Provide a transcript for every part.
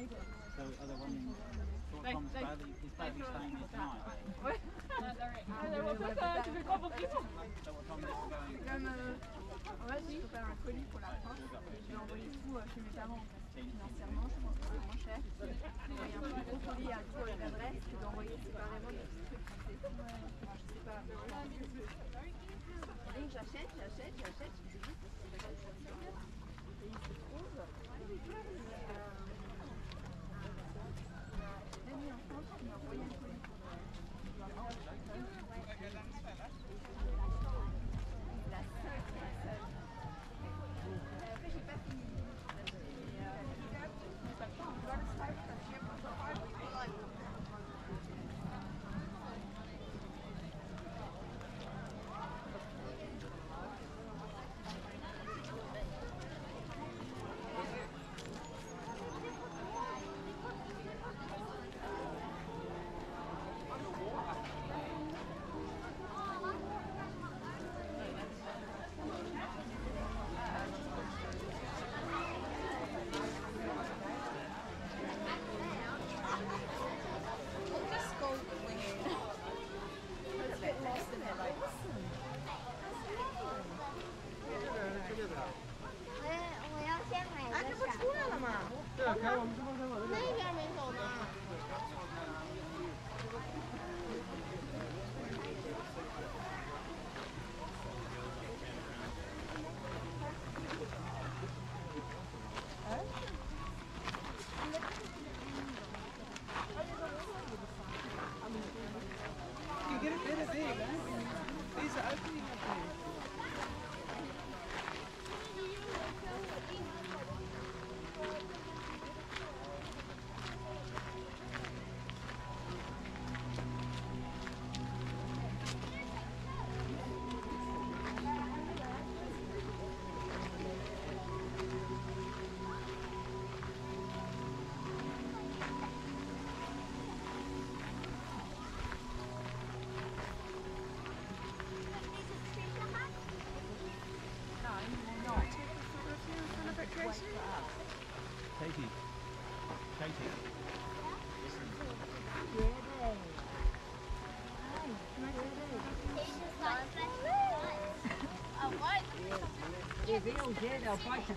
So are they wondering is Bradley staying there tonight? So what time are they going? En fait, je prépare un colis pour la France. Je vais envoyer tout chez mes parents. Financièrement, je pense que c'est moins cher. Et un plus gros colis à tout avec l'adresse que d'envoyer séparément des petits trucs. Je sais pas. Et j'achète. Je dis que c'est la chose. Et il se trouve. Même en France, il m'a envoyé un colis.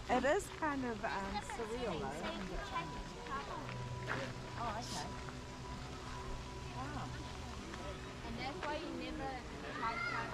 It is kind of surreal though. Oh, okay. Wow. And that's why you never tried that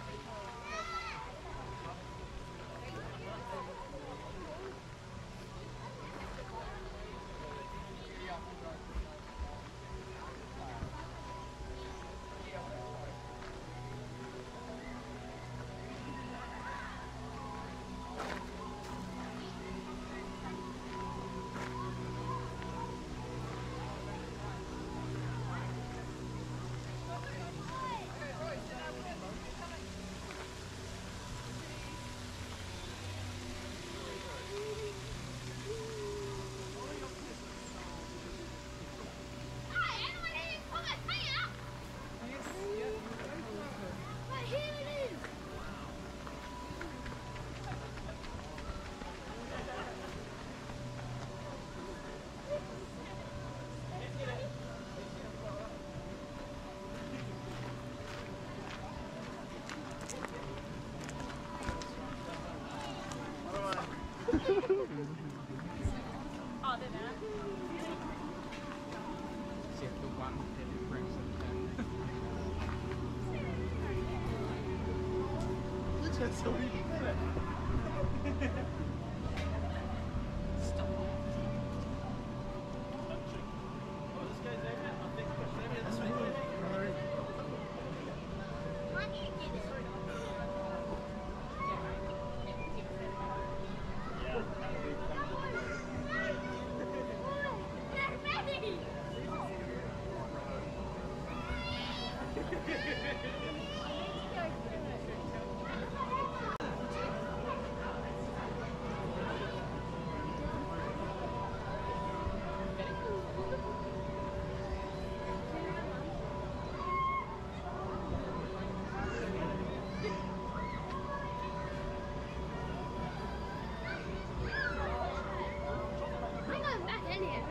so we can do it. Stop. Oh, this guy's over here. I think he's over here this way. Alright. Hang on, Matt, in here.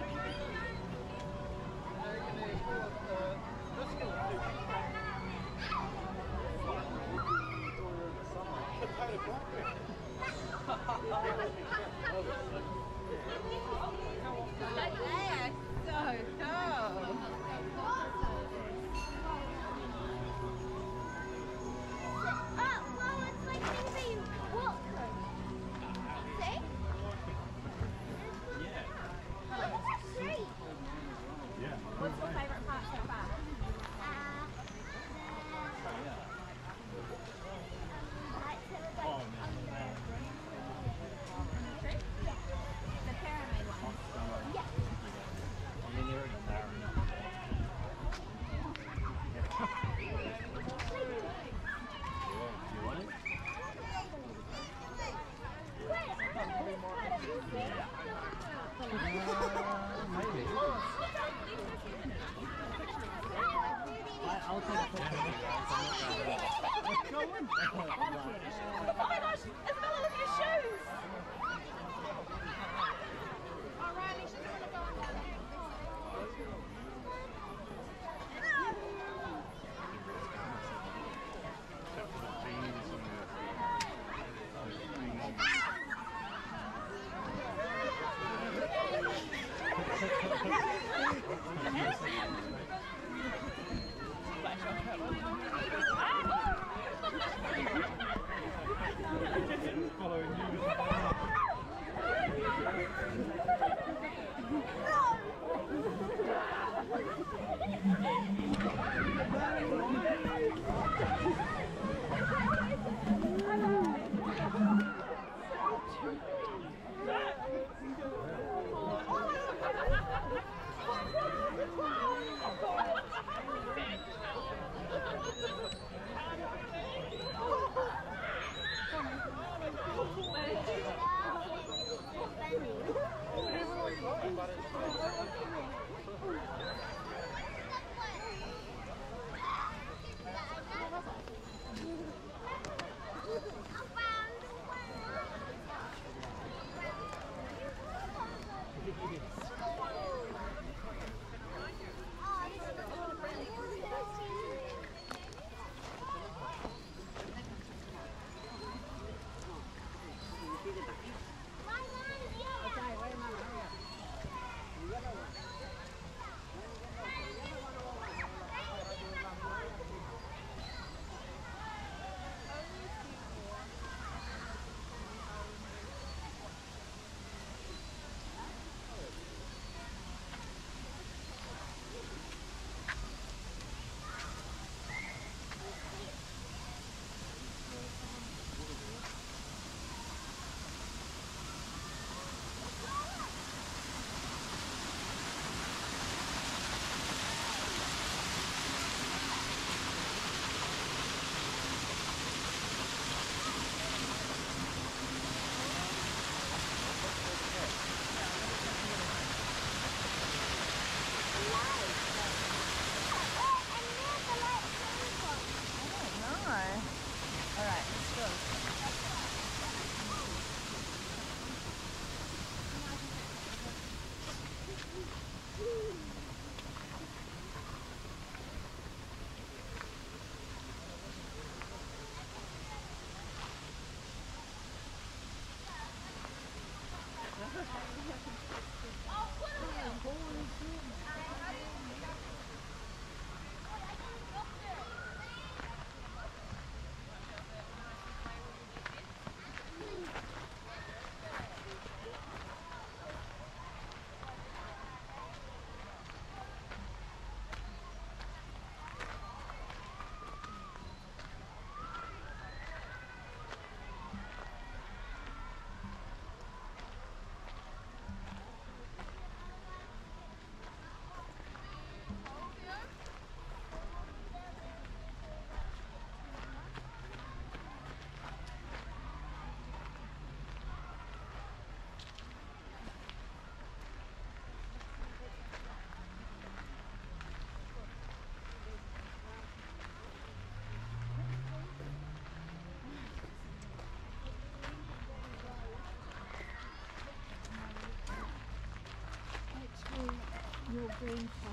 Green fog.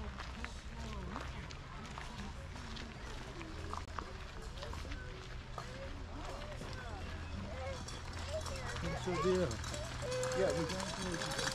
So dear. Yeah, we're going to do it.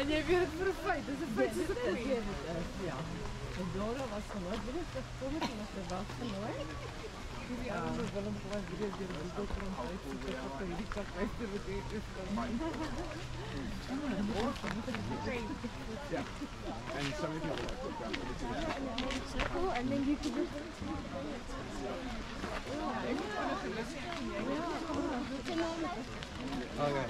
En jij weer het voor een feit, dus een feit is het weer. Ja. En Dora was genoeg, weet je, dat kon ik nog te wachten hoor. Die andere Willem was weer door de dokter om uit te zoeken of hij die kant weg te betekenen kan. Ja. En some people like to grab it. Oh, and then you could do it. Okay.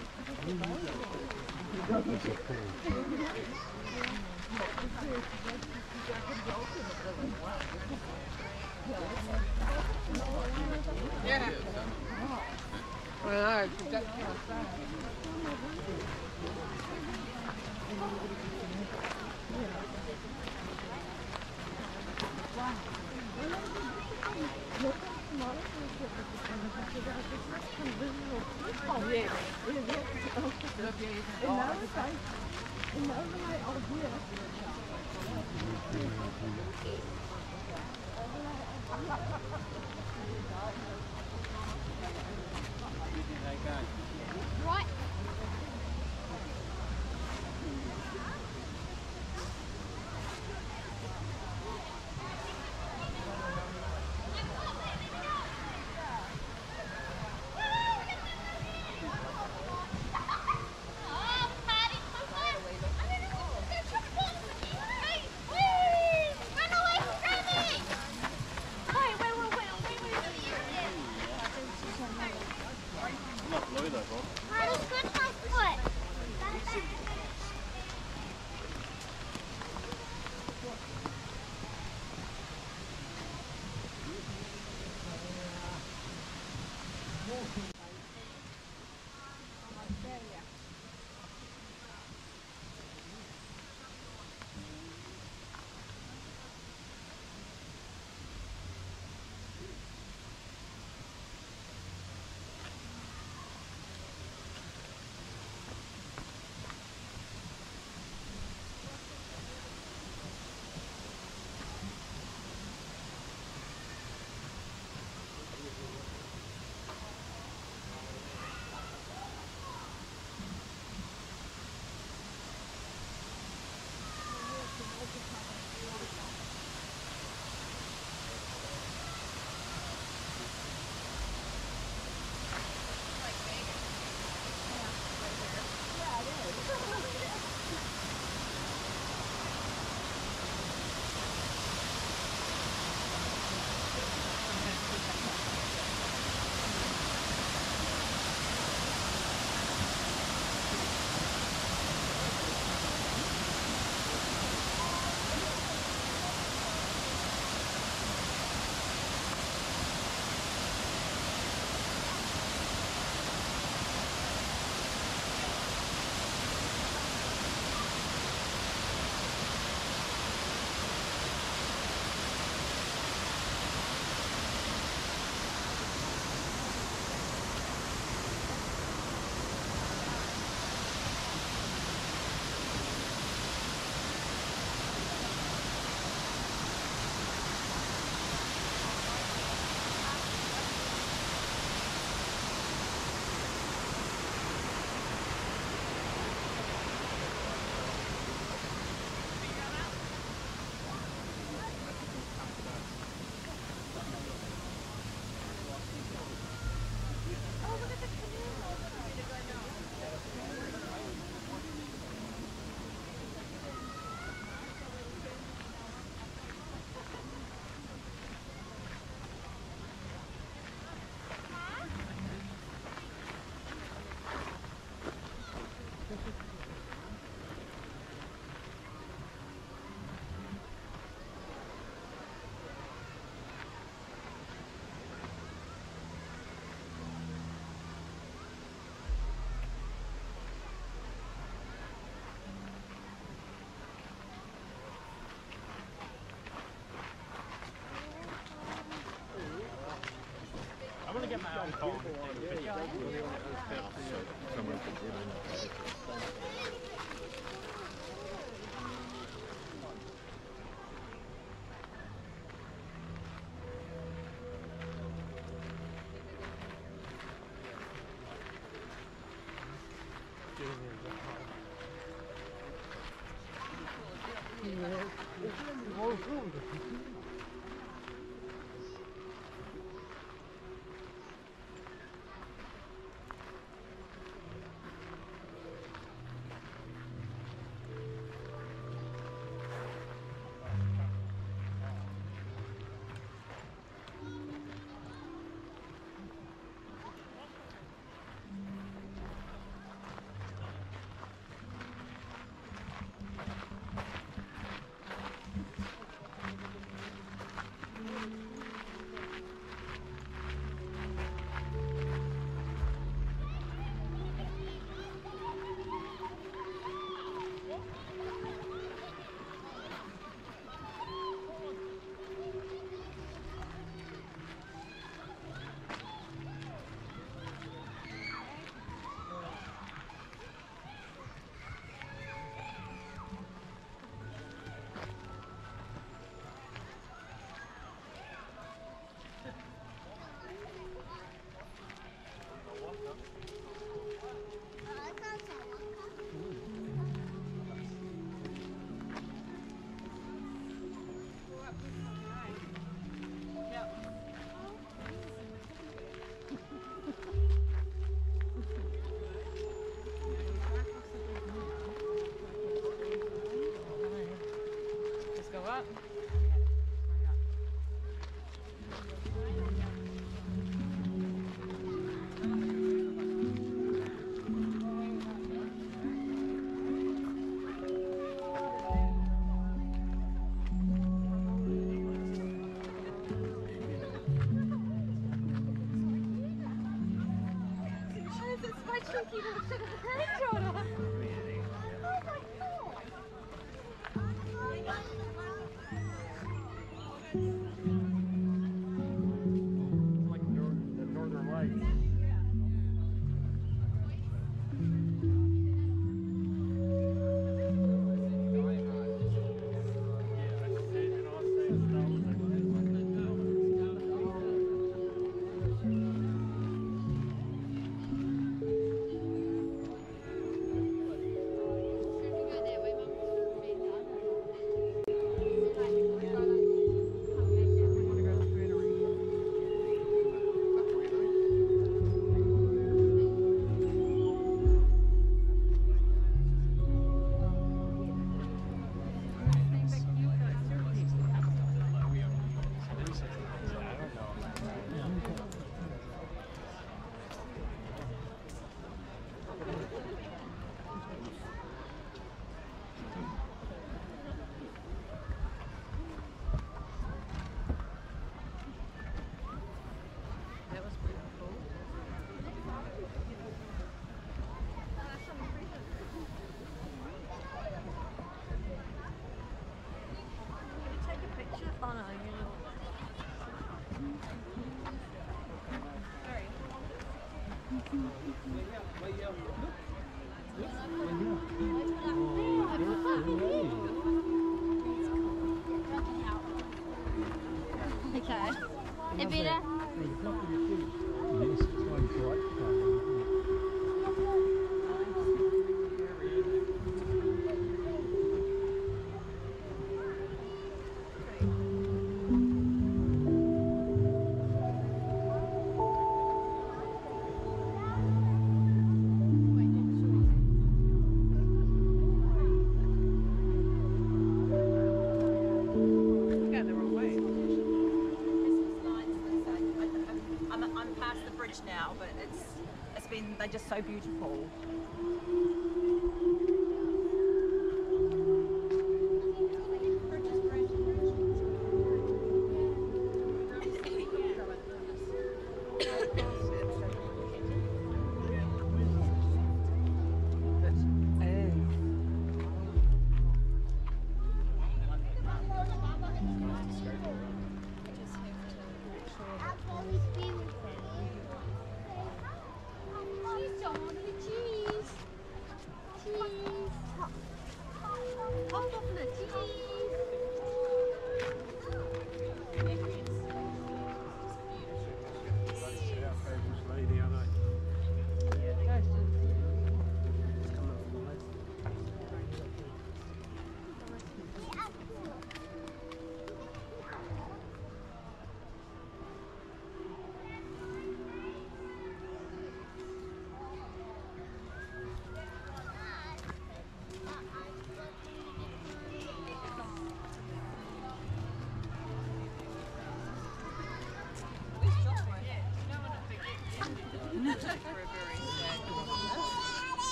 Yeah. Well, right. They're just so beautiful.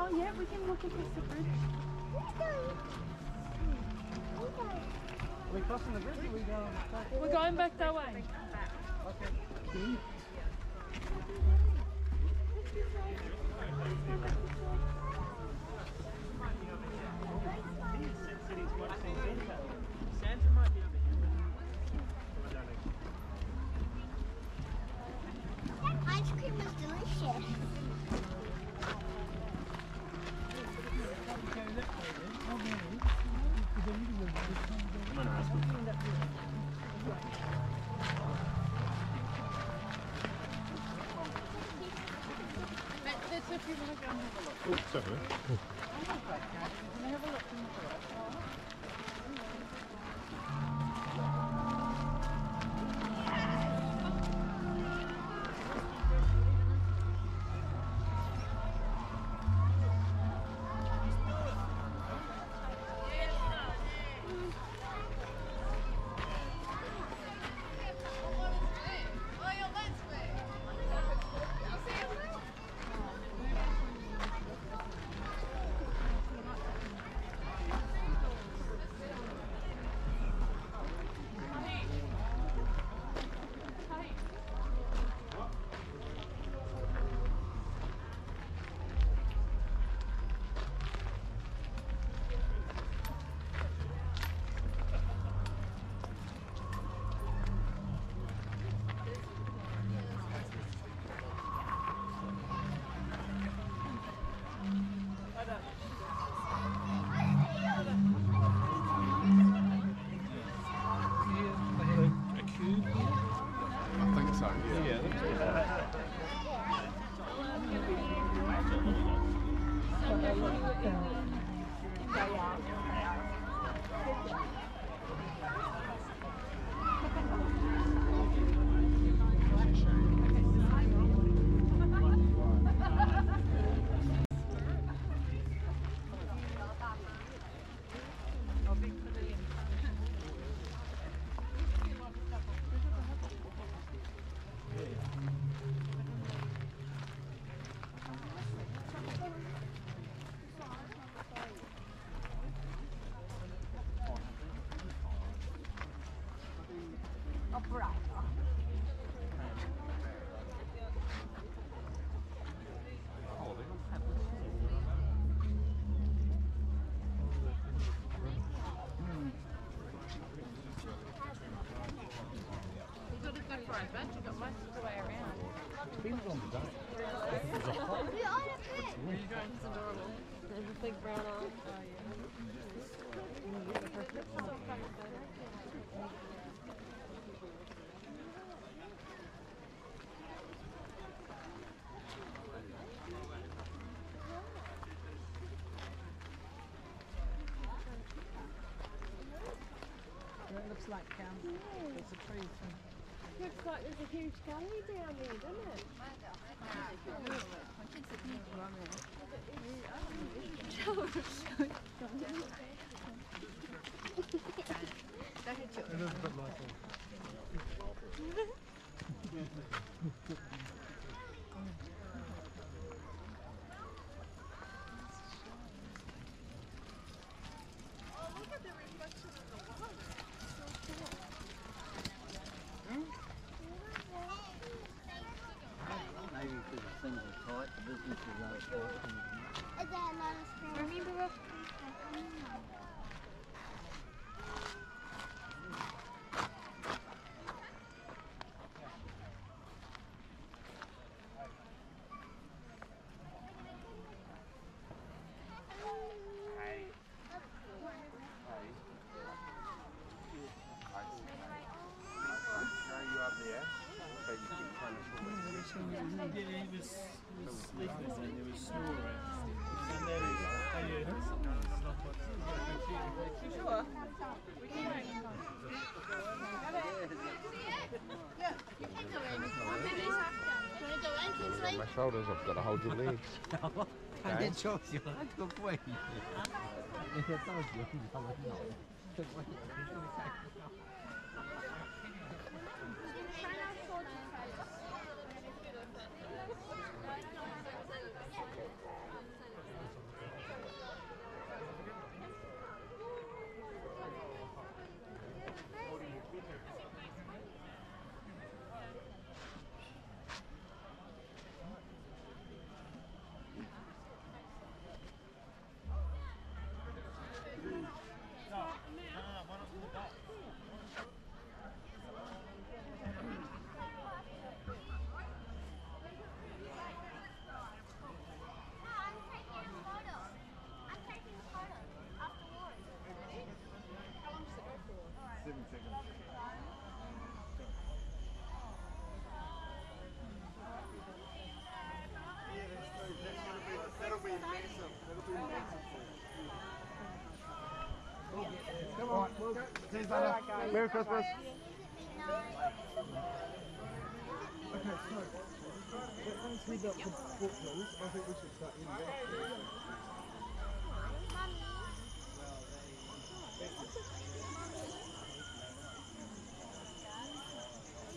Oh yeah, we can look at this bridge. Are we crossing the bridge or are we going back? We're going back that way. Okay. Santa might be over here. That ice cream was delicious. Like there's a tree thing. Looks like there's a huge gully down there, doesn't it? It is a bit like that. Sure. my shoulders. I've got to hold your legs. No, I didn't show you. That's a good way. Merry Christmas. Okay, so once we got the book rules, I think we should start in there.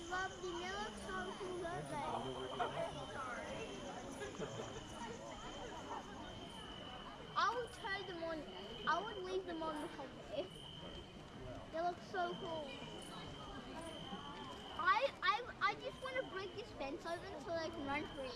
Mum, the milk song from I would turn them on. I would leave them on the whole day. They look so cool. I just want to break this fence open so I can run free.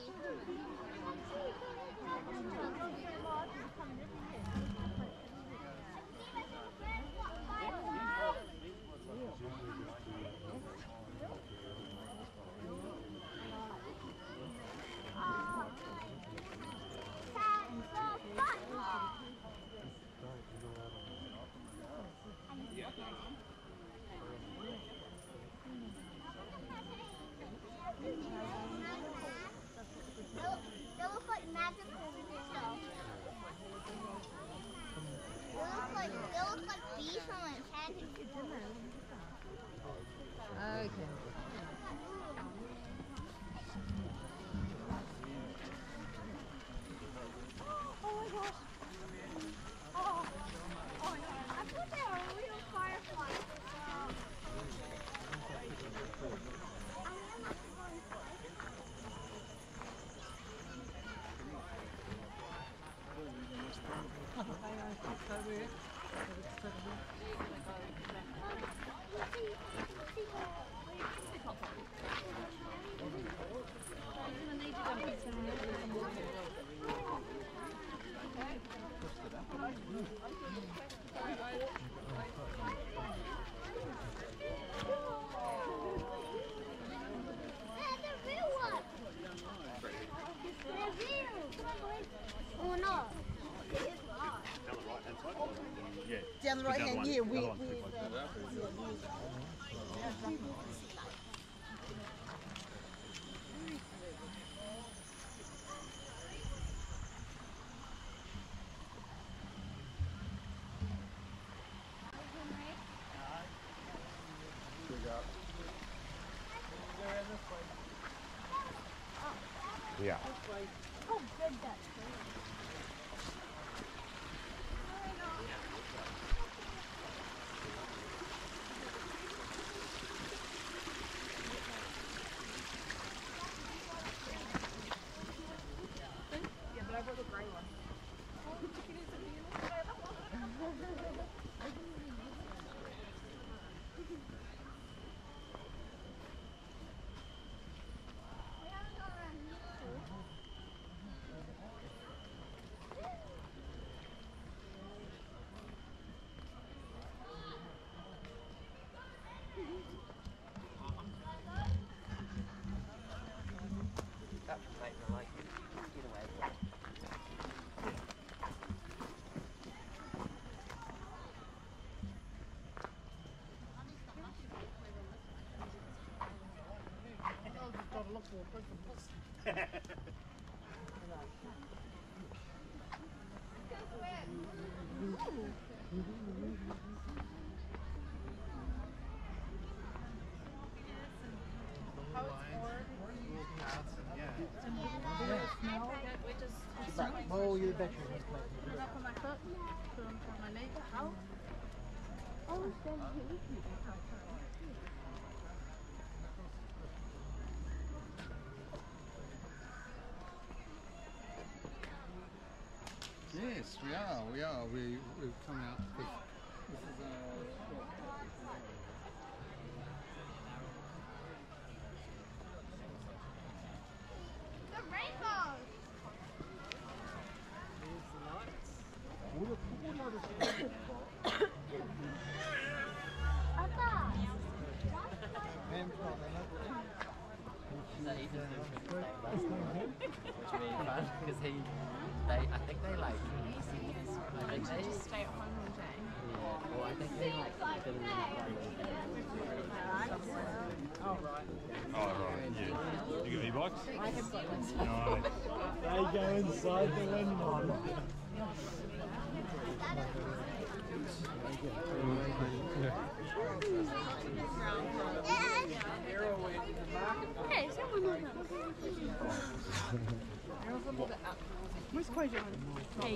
Down the right hand, one. Yeah, we have yeah. Oh, good duck. Yeah. from my neighbor house. Oh, yes, we are. We are. We've come out. This is the rainbow. Here's the lights. Because I think they like they just stay at home all day. Yeah. Well, I think they like the oh right. Yeah. You got e-bikes? I have got one. They go inside the windmill. Hey, someone where's Quajo? Hey,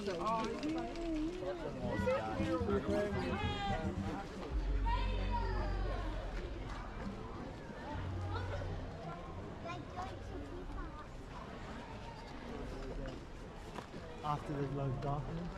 after the low darkening.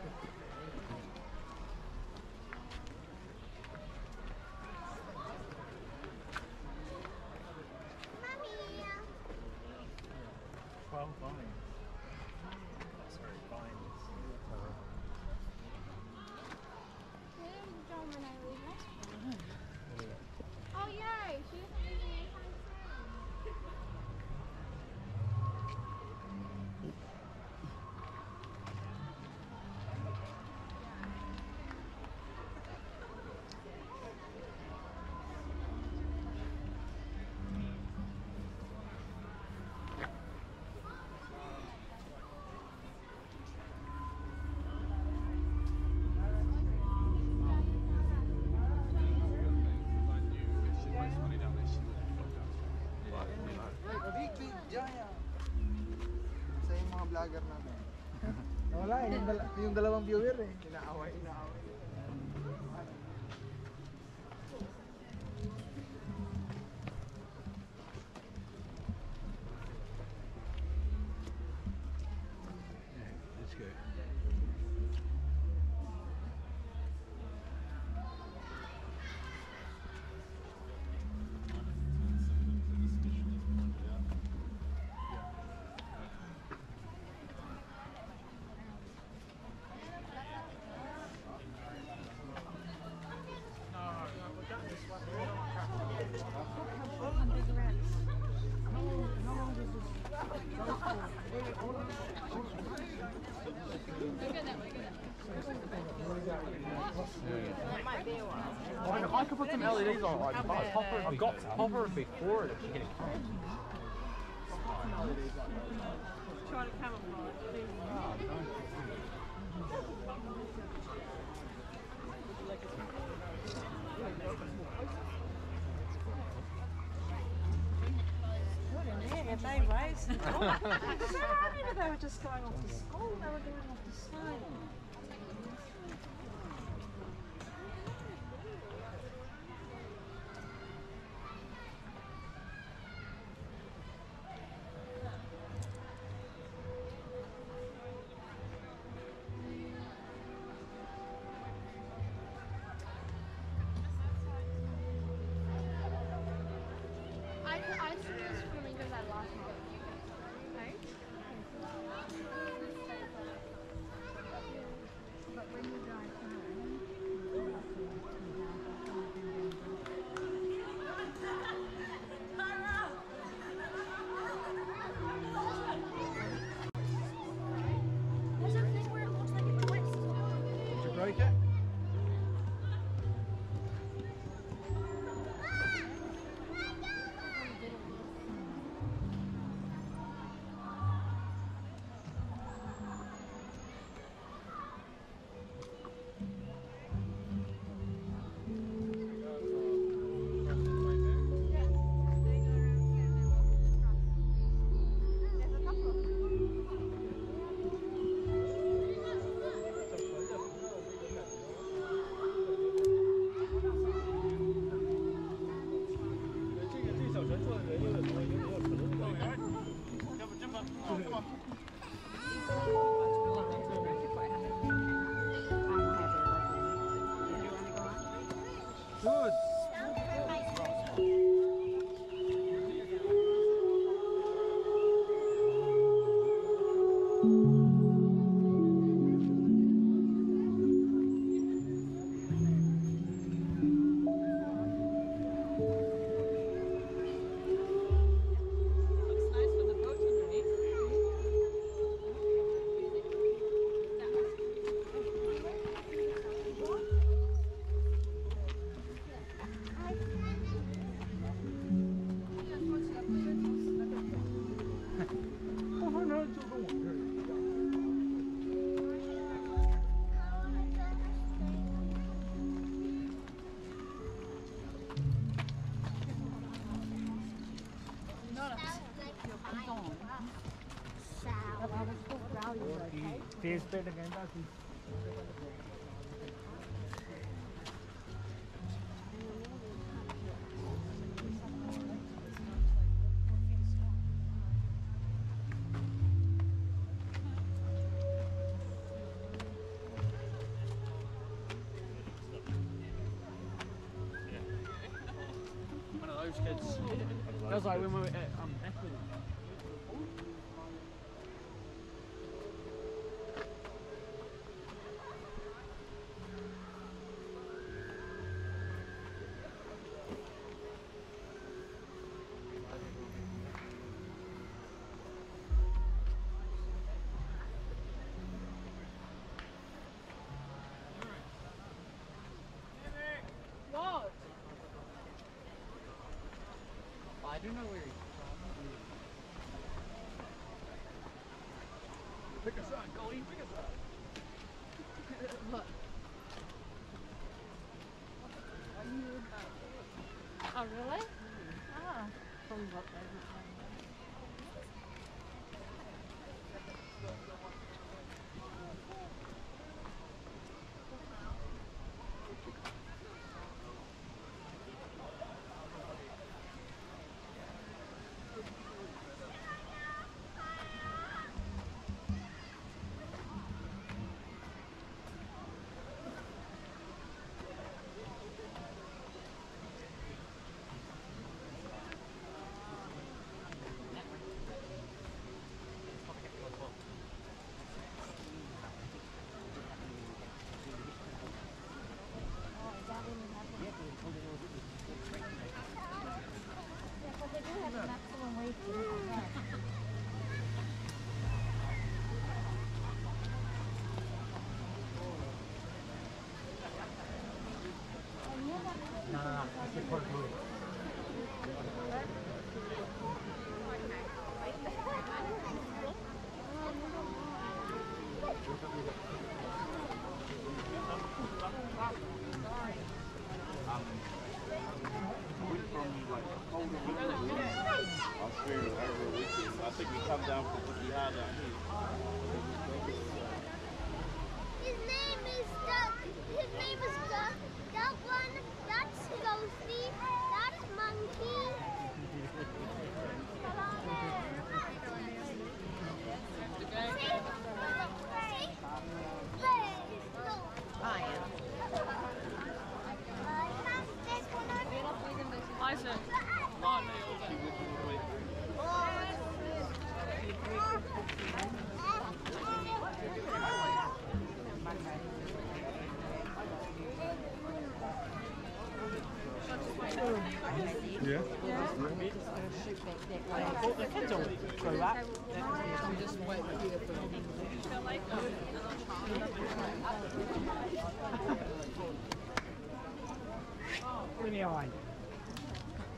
Yung dalawang viewer eh, inaaway. I could put some LEDs on. I've got popper before it. Try to camouflage. I remember they were just going off to school. They were going off to school. Good. Face पे लगाएंगे आखिर one of those kids. That was like when we were at Equity. I don't know where he's from. Pick us up, Goldie, pick us up. Look. Oh, really? Ah. Probably not every time.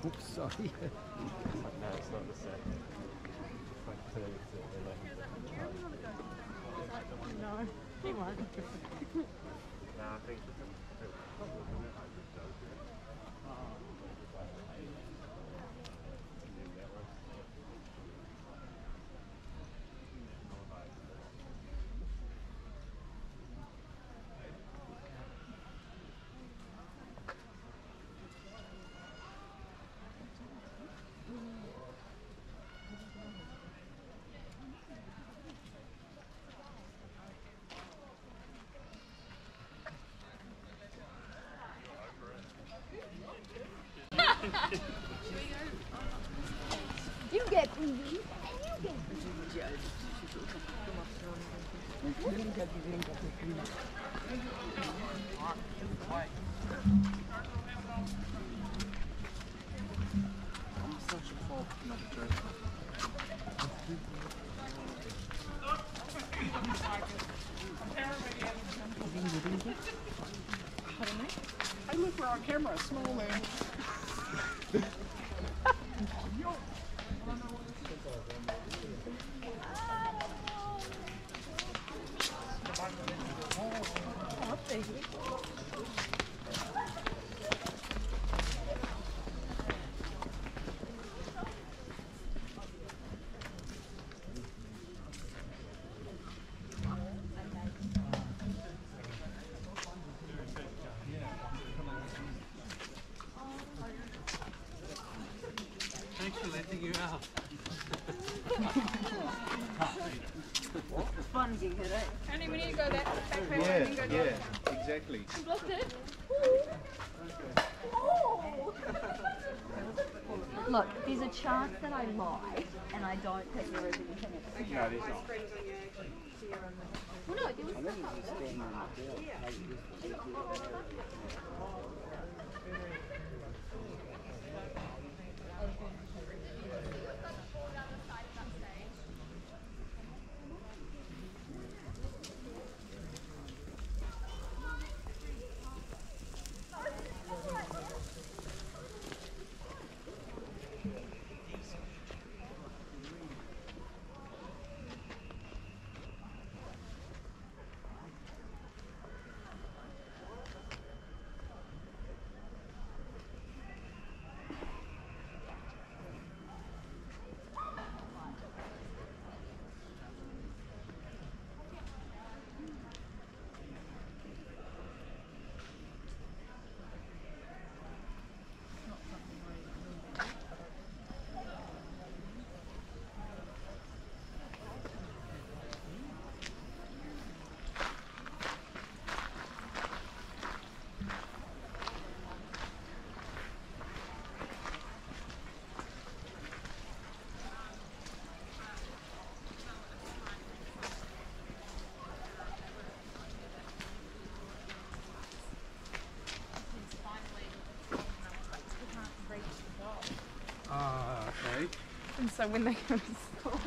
Oops, sorry. No, it's not the second. It's like 2, it's no, he won't. No, I think You get queasy. I'm such a fault, not a jerk. I look, we're on camera, small man. Thanks for letting you out. Spongy, right? Andy, we need to go back way. Yeah, go down. Yeah, exactly. You blocked it? Look, there's a chance that I lie and I don't think there is anything at the time. No, there's not. Well, no, there was something. And so when they go to school,